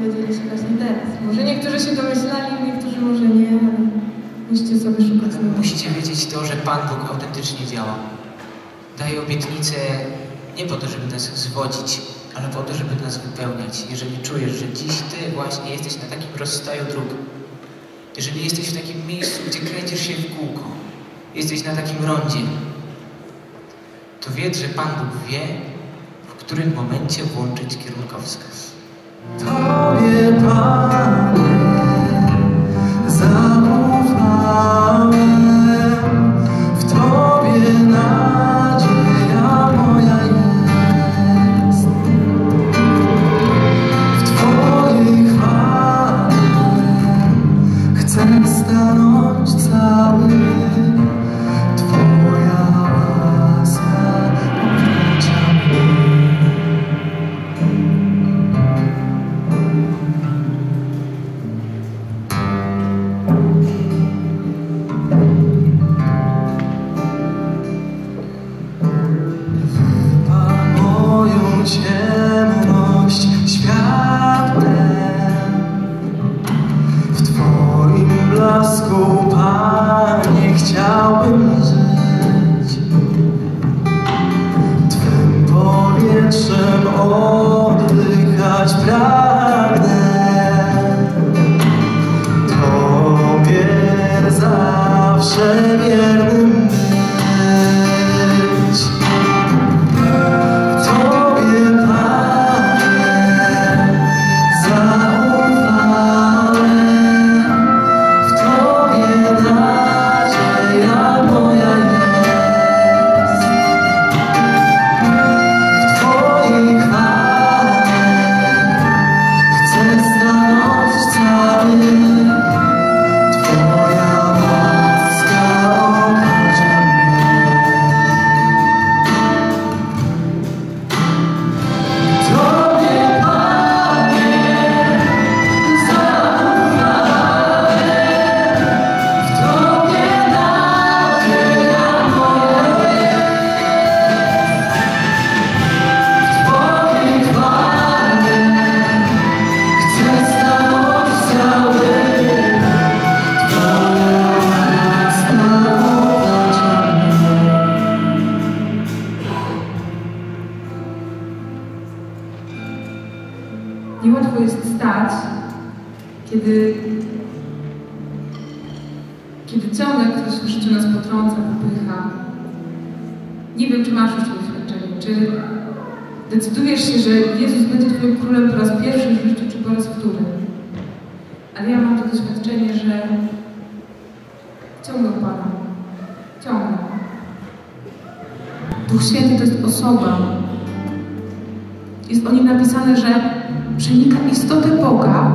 dowiedzieli się właśnie teraz. Może niektórzy się domyślali, niektórzy może nie, ale musicie sobie szukać. Musicie wiedzieć to, że Pan Bóg autentycznie działa. Daje obietnice nie po to, żeby nas zwodzić, ale po to, żeby nas wypełniać. Jeżeli czujesz, że dziś Ty właśnie jesteś na takim rozstaju dróg, jeżeli jesteś w takim miejscu, gdzie kręcisz się w kółko, jesteś na takim rondzie, to wiedz, że Pan Bóg wie, w którym momencie włączyć kierunkowskaz. Tobie, Panie, zaufałem, w Tobie nadzieja moja jest. W Twojej chwale chcę stanąć cały. Ciemność światłem, w Twoim blasku, Panie, chciałbym żyć. Twym powietrzem oddychać pragnę, Tobie zawsze wiernym. Niełatwo jest stać, kiedy ciągle ktoś już nas potrąca, popycha. Nie wiem, czy masz już doświadczenie, czy decydujesz się, że Jezus będzie Twoim królem po raz pierwszy w życiu, czy po raz wtóry. Ale ja mam to doświadczenie, że ciągle Pana. Ciągle. Duch Święty to jest osoba. Jest o nim napisane, że przenika istotę Boga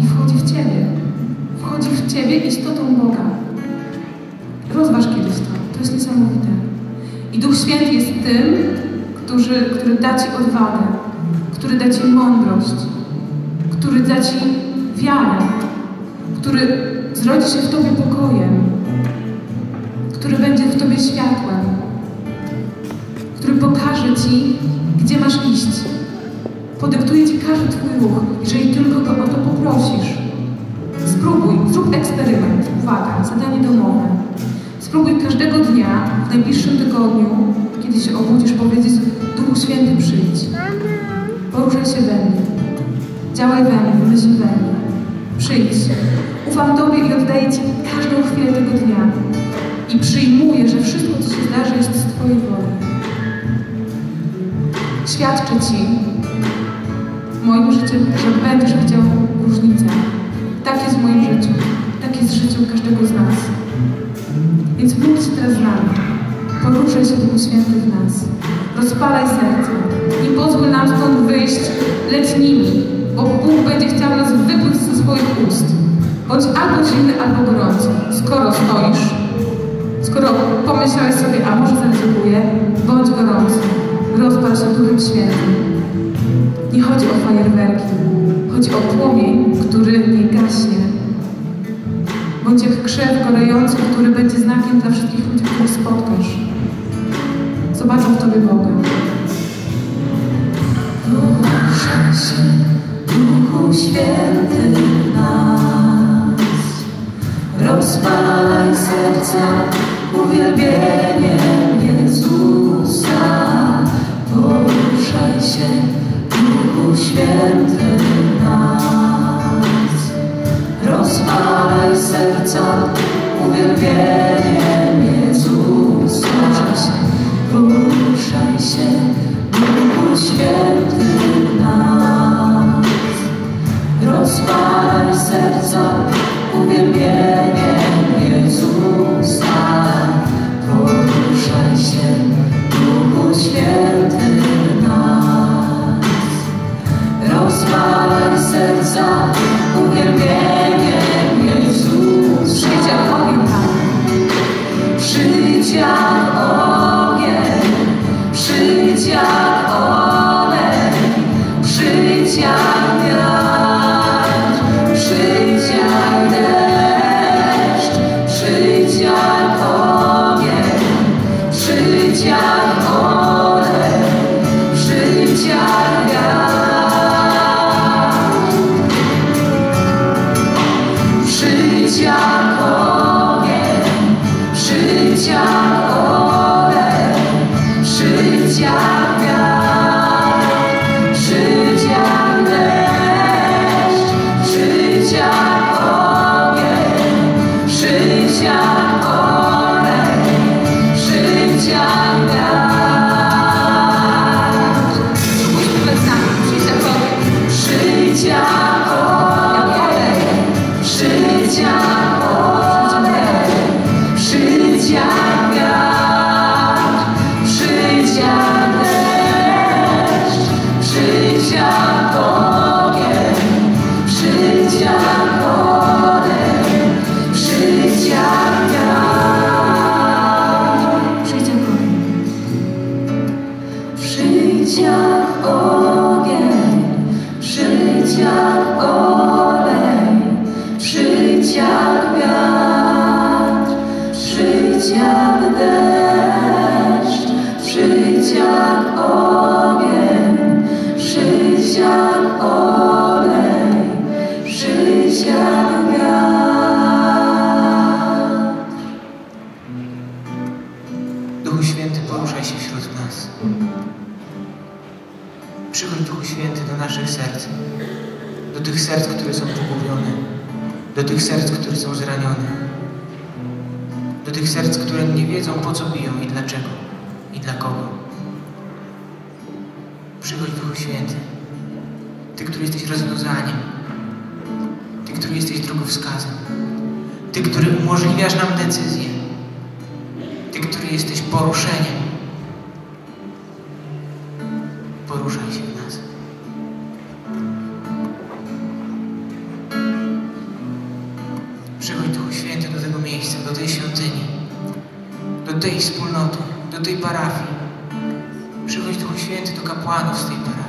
i wchodzi w Ciebie. Wchodzi w Ciebie istotą Boga. Rozważ kiedyś to. To jest niesamowite. I Duch Święty jest tym, który da Ci odwagę, który da Ci mądrość, który da Ci wiarę, który zrodzi się w Tobie pokojem, który będzie w Tobie światłem, który pokaże Ci, gdzie masz iść. Podyktuje Ci każdy Twój ruch, jeżeli tylko Go o to poprosisz. Spróbuj, zrób eksperyment. Uwaga, zadanie domowe. Spróbuj każdego dnia, w najbliższym tygodniu, kiedy się obudzisz, powiedzieć: Duchu Święty, przyjdź. Poruszaj się we mnie. Działaj we mnie, myśl we mnie. Przyjdź. Ufam Tobie i oddaję Ci każdą chwilę tego dnia. I przyjmuję, że wszystko, co się zdarzy, jest z Twojej woli. Świadczę Ci moim życiem, że będziesz widział różnicę. Tak jest w moim życiu. Tak jest w życiu każdego z nas. Więc bądź teraz z nami. Poruszaj się Duchu Święty w nas. Rozpalaj serce. Nie pozwól nam stąd wyjść letnimi, bo Bóg będzie chciał nas wypłyć ze swoich ust. Bądź albo zimny, albo gorący. Skoro stoisz, skoro pomyślałeś sobie, a może zadziękuję, bądź gorący. Rozpal się Duchem Świętym. Nie chodzi o fajerwerki, chodzi o płomień, który nie gaśnie. Bądź jak krzew gorejący, który będzie znakiem dla wszystkich ludzi, których spotkasz. Zobaczę w Tobie Boga. Duchu Święty nas, rozpalaj serca uwielbieniem Jezusa. Poruszaj się, Duchu Święty nas, rozpalaj serca uwielbieniem Jezusa. Poruszaj się, Duchu Święty nas, rozpalaj serca uwielbieniem Jezusa. Poruszaj się, Duchu Święty nas, rozpalaj serca uwielbieniem Jezusa. Przyjdź jak ogień, przyjdź jak olej, przyjdź jak wiatr, przyjdź jak deszcz, przyjdź jak ogień, przyjdź jak olej, przyjdź jak wiatr, przyjdź jak ogień, przyjdź jak olej, przyjdź jak wiatr, przyjdź jak deszcz, przyjdź jak ogień, przyjdź jak olej, przyjdź jak wiatr. Przyjdź jak olej, przyjdź jak olej, przyjdź jak wiatr, przyjdź jak deszcz, przyjdź jak ogień, przyjdź jak olej, przyjdź jak wiatr. Przyjdź jak ogień, przyjdź jak ogień, przyjdź jak olej, przyjdź jak wiatr, przyjdź jak deszcz, przyjdź jak ogień, przyjdź jak olej, przyjdź jak wiatr. Duchu Święty, poruszaj się wśród nas. Przychodź, Duchu Święty, do naszych serc, do tych serc, które są pogubione, do tych serc, które są zranione, do tych serc, które nie wiedzą, po co biją i dlaczego i dla kogo. Przychodź, Duchu Święty, Ty, który jesteś rozwiązaniem, Ty, który jesteś drogowskazem, Ty, który umożliwiasz nam decyzję, Ty, który jesteś poruszeniem. Poruszaj się w nas. Przychodź, Duchu Święty, do tego miejsca, do tej świątyni, do tej wspólnoty, do tej parafii. Przychodź, Duchu Święty, do kapłanów z tej parafii.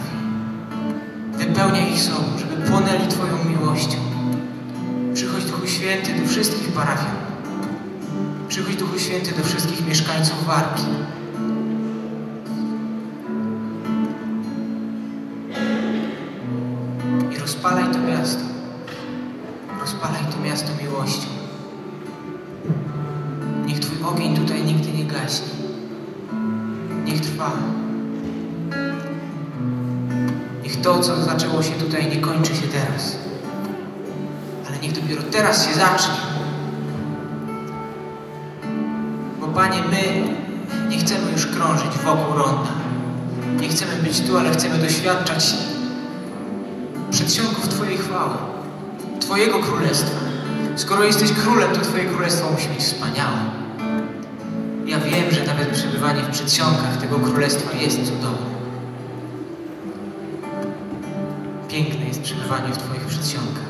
Wypełniaj ich sobą, żeby płonęli Twoją miłością. Przychodź, Duchu Święty, do wszystkich parafian. Przychodź, Duchu Święty, do wszystkich mieszkańców Warki. I rozpalaj to miasto. Rozpalaj to miasto miłością. Niech Twój ogień tutaj nigdy nie gaśnie. Niech trwa. Niech to, co zaczęło się tutaj, nie kończy się teraz. Ale niech dopiero teraz się zacznie. Bo Panie, my nie chcemy już krążyć wokół ronda. Nie chcemy być tu, ale chcemy doświadczać przedsionków Twojej chwały, Twojego Królestwa. Skoro jesteś Królem, to Twoje Królestwo musi być wspaniałe. Ja wiem, że nawet przebywanie w przedsionkach tego Królestwa jest cudowne. Piękne jest przebywanie w Twoich przedsionkach.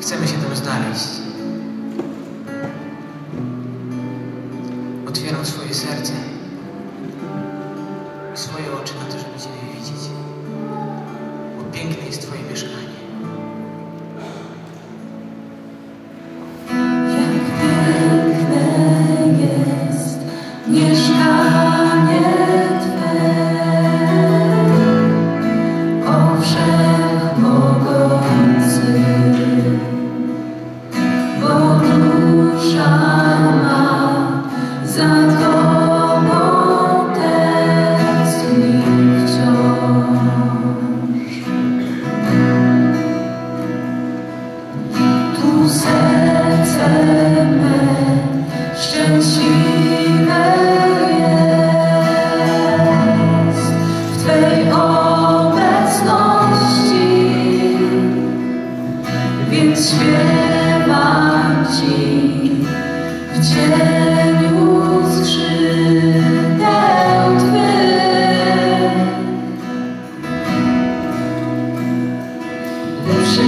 Chcemy się tam znaleźć. Otwieram swoje serce i swoje oczy na to, żeby Ciebie widzieć. Piękne jest Twoje mieszkanie. Jak piękne jest mieszkanie Twe.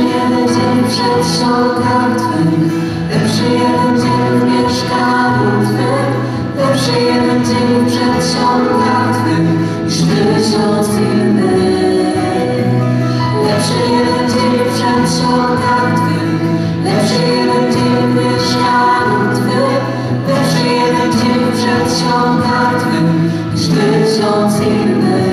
jeden dzień przed sądem Twym, lepszy jeden dzień w mieszkaniu Twym, lepszy jeden dzień przed sądem Twym, niż tysiąc innych. Lepszy jeden dzień przed sądem Twym, lepszy jeden dzień w mieszkaniu Twym, lepszy jeden dzień przed sądem Twym, niż tysiąc innych.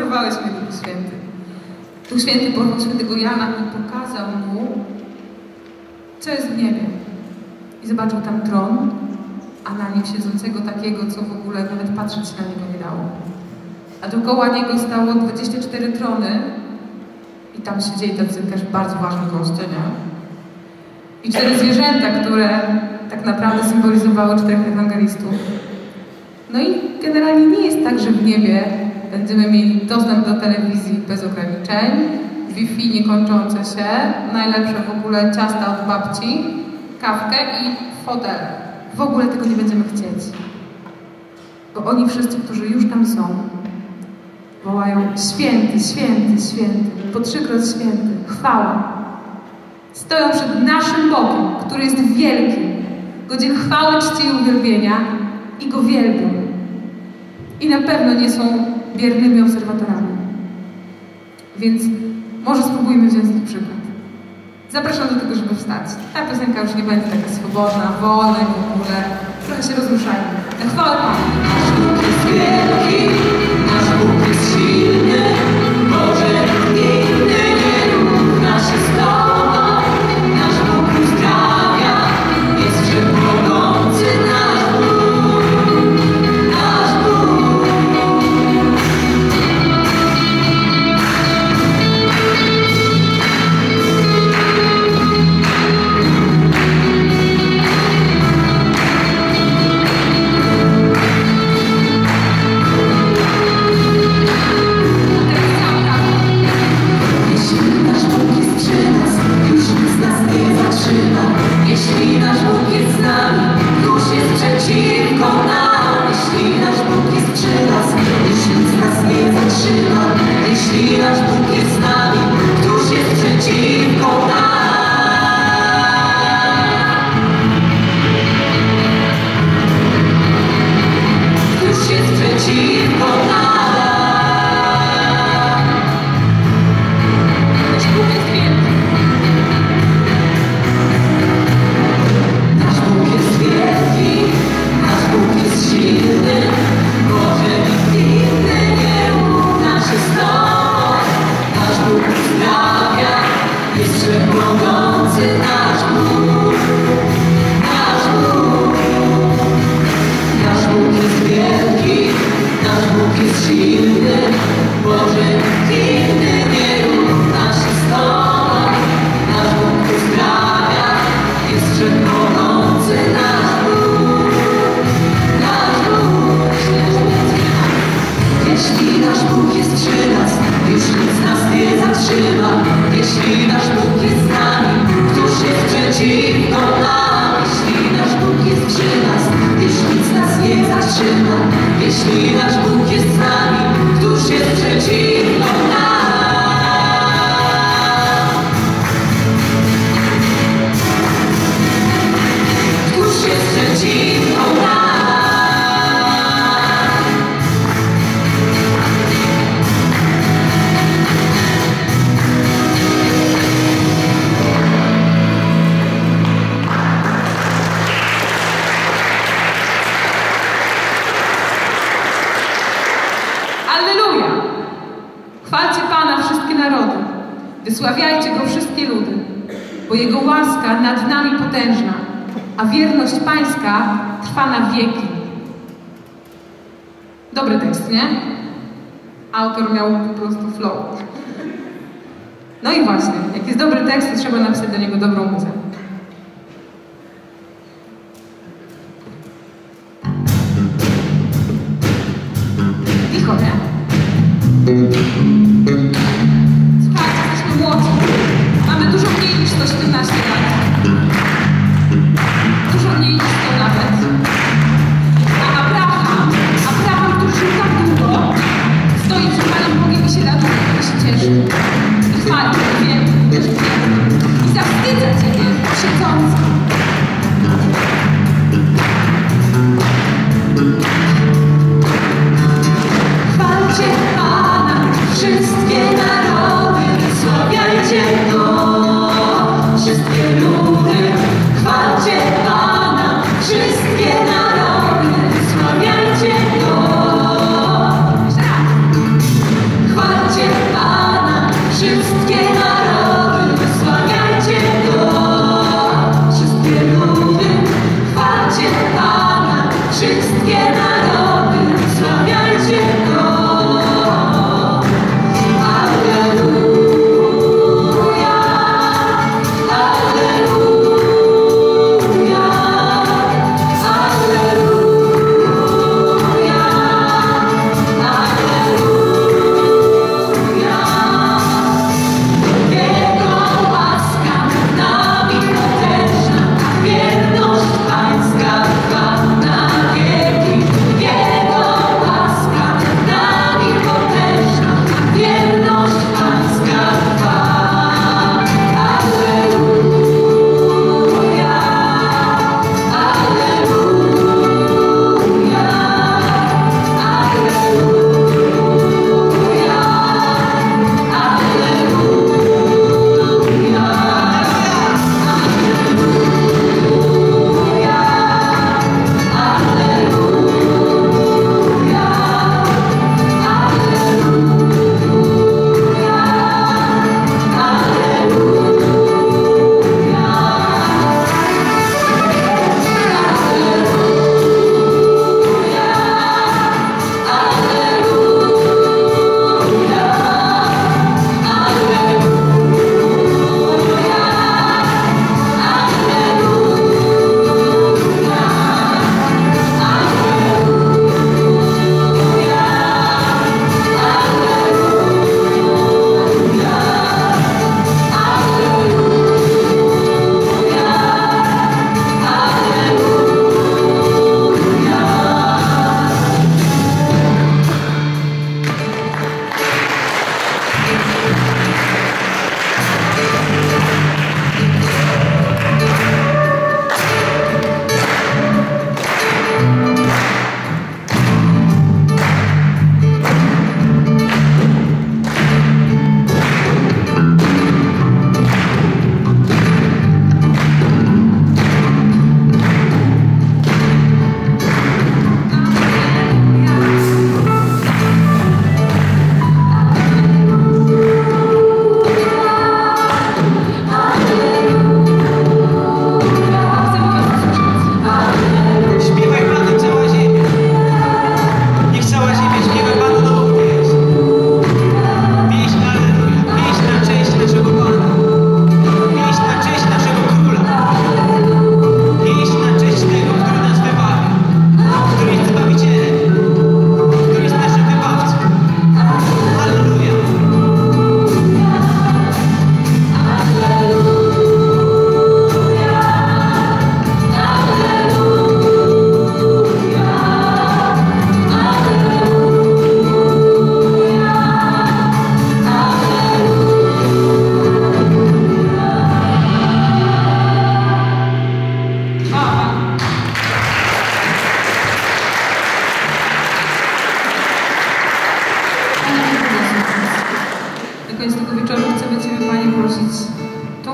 porwałeś mnie, Duchu Święty. Duch Święty porwał świętego Jana i pokazał mu, co jest w niebie. I zobaczył tam tron, a na nim siedzącego takiego, co w ogóle nawet patrzeć na niego nie dało. A dookoła niego stało 24 trony i tam siedzieli tacy też bardzo ważni goście, nie? I 4 zwierzęta, które tak naprawdę symbolizowały 4 ewangelistów. No i generalnie nie jest tak, że w niebie będziemy mieli dostęp do telewizji bez ograniczeń, Wi-Fi niekończące się, najlepsze w ogóle ciasta od babci, kawkę i fotel. W ogóle tego nie będziemy chcieć. Bo oni wszyscy, którzy już tam są, wołają święty, święty, święty, po 3-krotnie święty, chwała. Stoją przed naszym Bogiem, który jest wielki, godzien chwały, czci i uwielbienia i Go wielbią. I na pewno nie są biernymi obserwatorami. Więc może spróbujmy wziąć ten przykład. Zapraszam do tego, żeby wstać. Ta piosenka już nie będzie taka swobodna, wolna i w ogóle. Trochę się rozruszajmy. Na chwałę Panu. Nasz Bóg jest wielki, nasz Bóg jest silny, Boże inny nie rób nasze stopy. I zawstydzę Ciebie.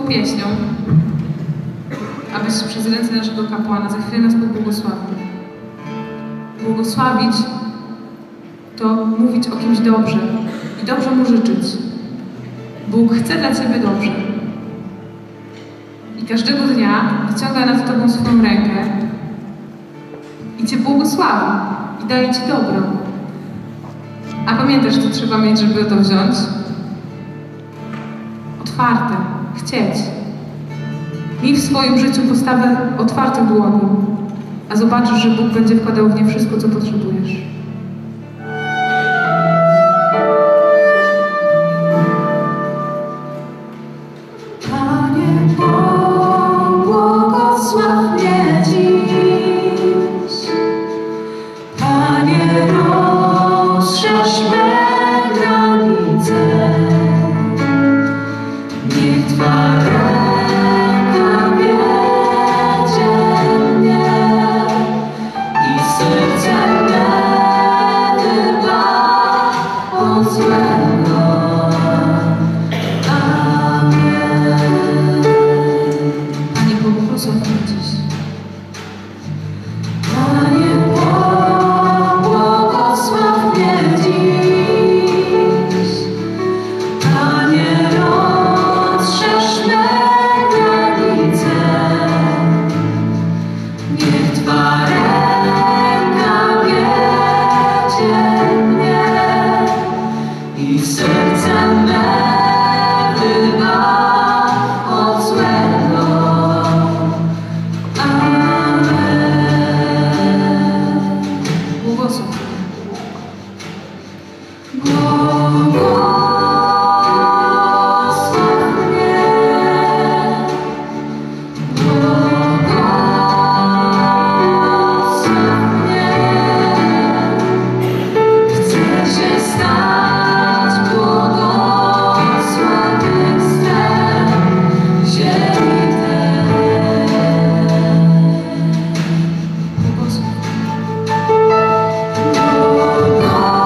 tą pieśnią, abyś przez ręce naszego kapłana za chwilę nas pobłogosławił. Błogosławić to mówić o kimś dobrze i dobrze mu życzyć. Bóg chce dla ciebie dobrze. I każdego dnia wyciąga nad tobą swoją rękę i cię błogosławi i daje ci dobro. A pamiętasz, co trzeba mieć, żeby to wziąć? Otwarte, chcieć. Miej w swoim życiu postawę otwartych dłoni, a zobaczysz, że Bóg będzie wkładał w nie wszystko, co potrzebujesz. Panie Bóg, błogosław mnie dziś. Panie, rozszerz me granice. Niech Twa ręka wiedzie mnie i serce mnie dba o złego. Amen. Panie Bóg, błogosław mnie dziś. Panie Bóg, błogosław mnie dziś. Panie, rozszerz me granice. Niech Twa ręka wiedzie mnie i serce me dba o złego. Amen. Błogosław. Błogosław mnie, błogosław mnie. Chcę się stać błogosławionym strem ziemi tej. Błogosław. Błogosław mnie, błogosław mnie. Chcę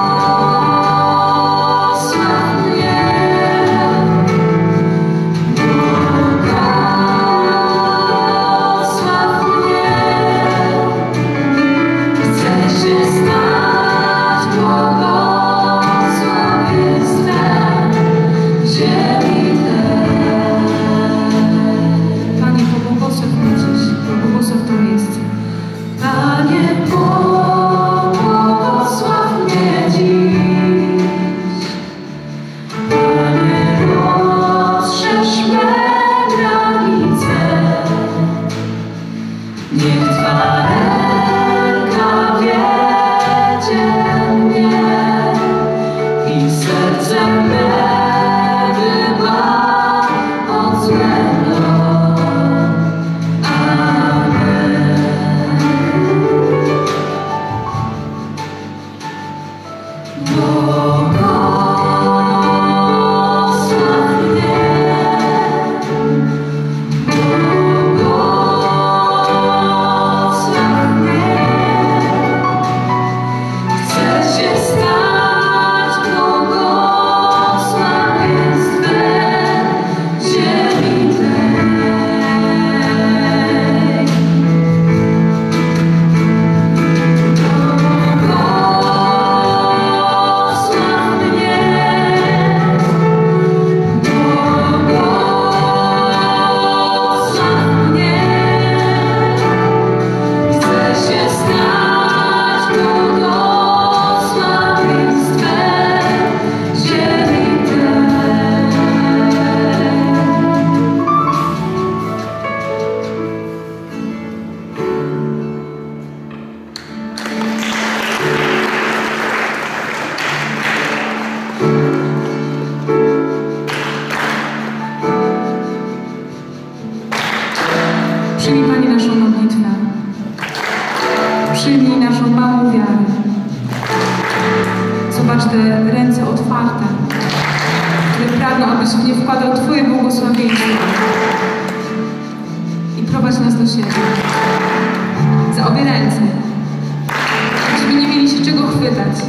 się stać błogosławionym strem ziemi tej. Panie, pobłogosław mnie dziś, pobłogosław to miejsce. Panie, błogosław mnie dziś. Panie, rozszerz me granice. Niech Twa ręka wiedzie mnie i serce me dba o złego. Amen. Błogosław mnie, błogosław mnie. Chcę się stać błogosławieństwem ziemi tej. Błogosław mnie, błogosław mnie. Chcę się stać błogosławieństwem ziemi tej. Przyjmij, Panie, naszą modlitwę. Przyjmij naszą małą wiarę. Zobacz te ręce otwarte, które pragną, abyś w nie wkładał Twoje błogosławieństwo. I prowadź nas do siebie. Za obie ręce. Abyśmy nie mieli się czego chwytać.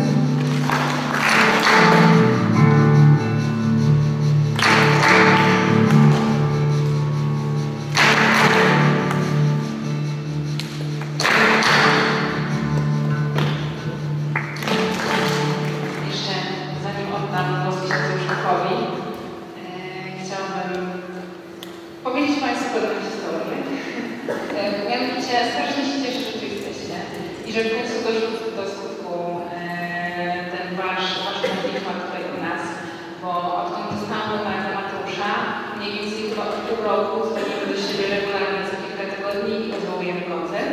ważna bitwa tutaj u nas, bo odkąd zostałam na Mateusza, mniej więcej chyba od pół roku zbieramy do siebie regularnie co kilka tygodni i odwołujemy koncert.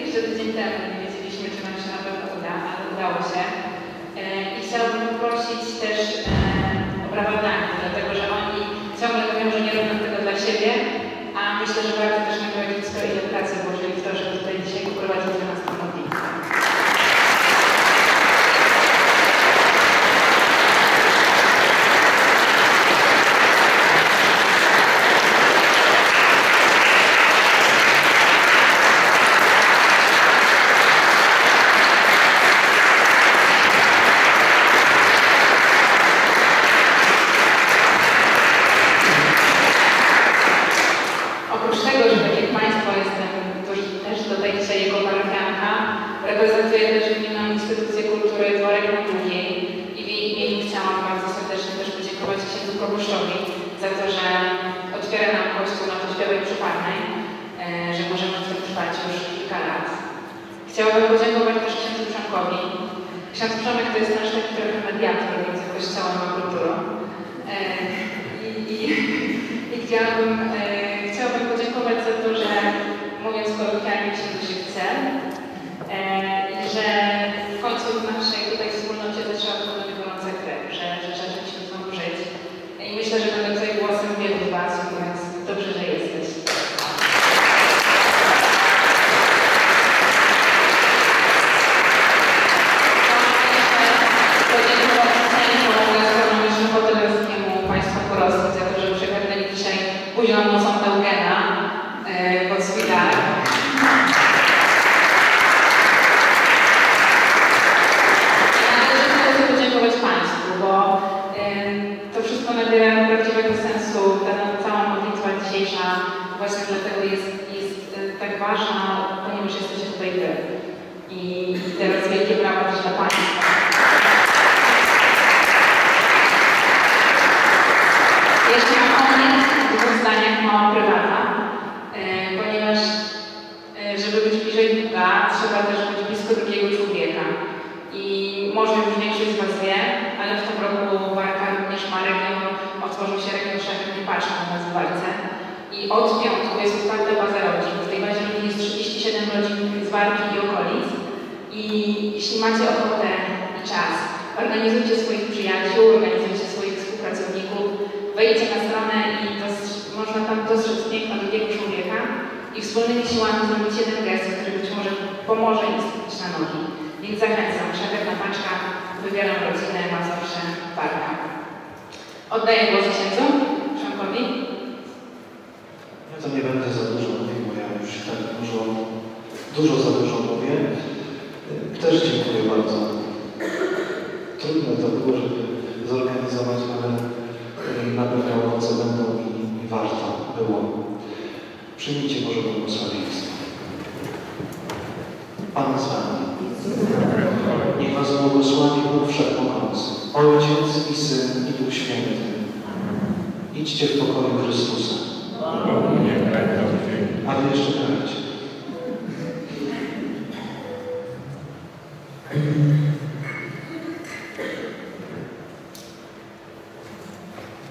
Jeszcze tydzień temu nie wiedzieliśmy, czy nam się na pewno uda, ale udało się. I chciałabym poprosić też o brawa dla nich, dlatego że oni ciągle mówią, że nie robią tego dla siebie, a myślę, że warto też nagrodzić swoje pracę, włożyli w to, że tutaj dzisiaj poprowadzić do nas.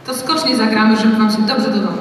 To skocznie zagramy, żeby wam się dobrze do domu.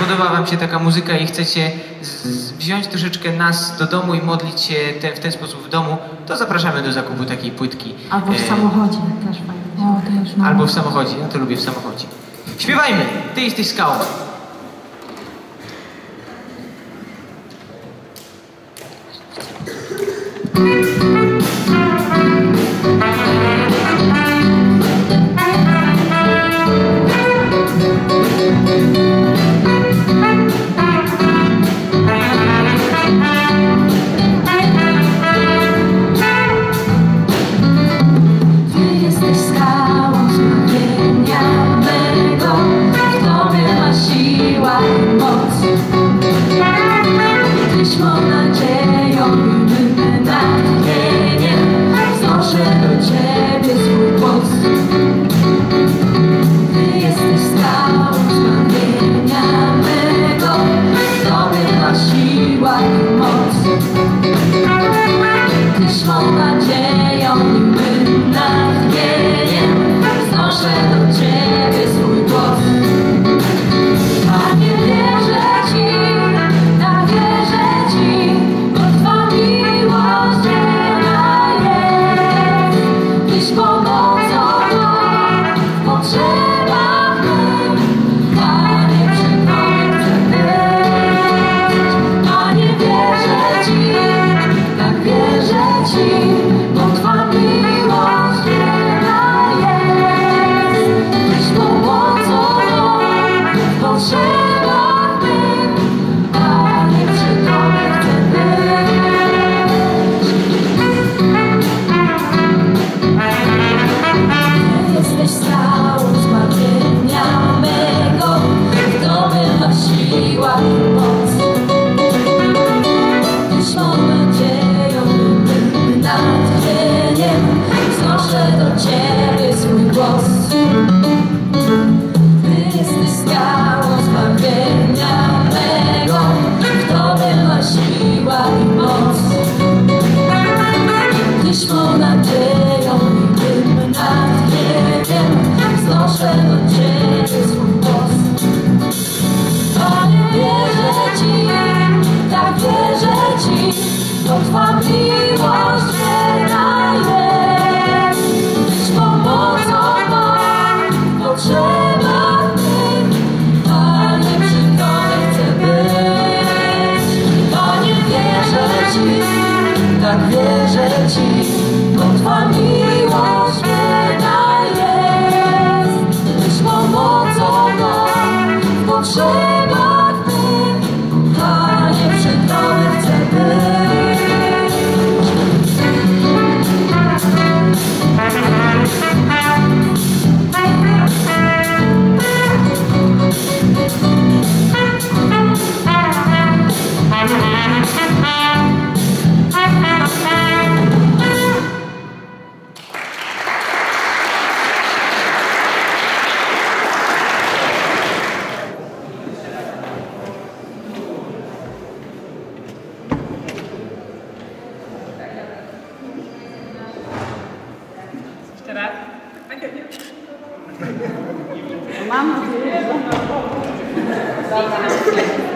podoba wam się taka muzyka i chcecie wziąć troszeczkę nas do domu i modlić się w ten sposób w domu, to zapraszamy do zakupu takiej płytki. Albo w samochodzie też fajnie. O, też mam. Albo w samochodzie, ja to lubię w samochodzie. Śpiewajmy! Ty jesteś skałą. Mam nadzieję, że...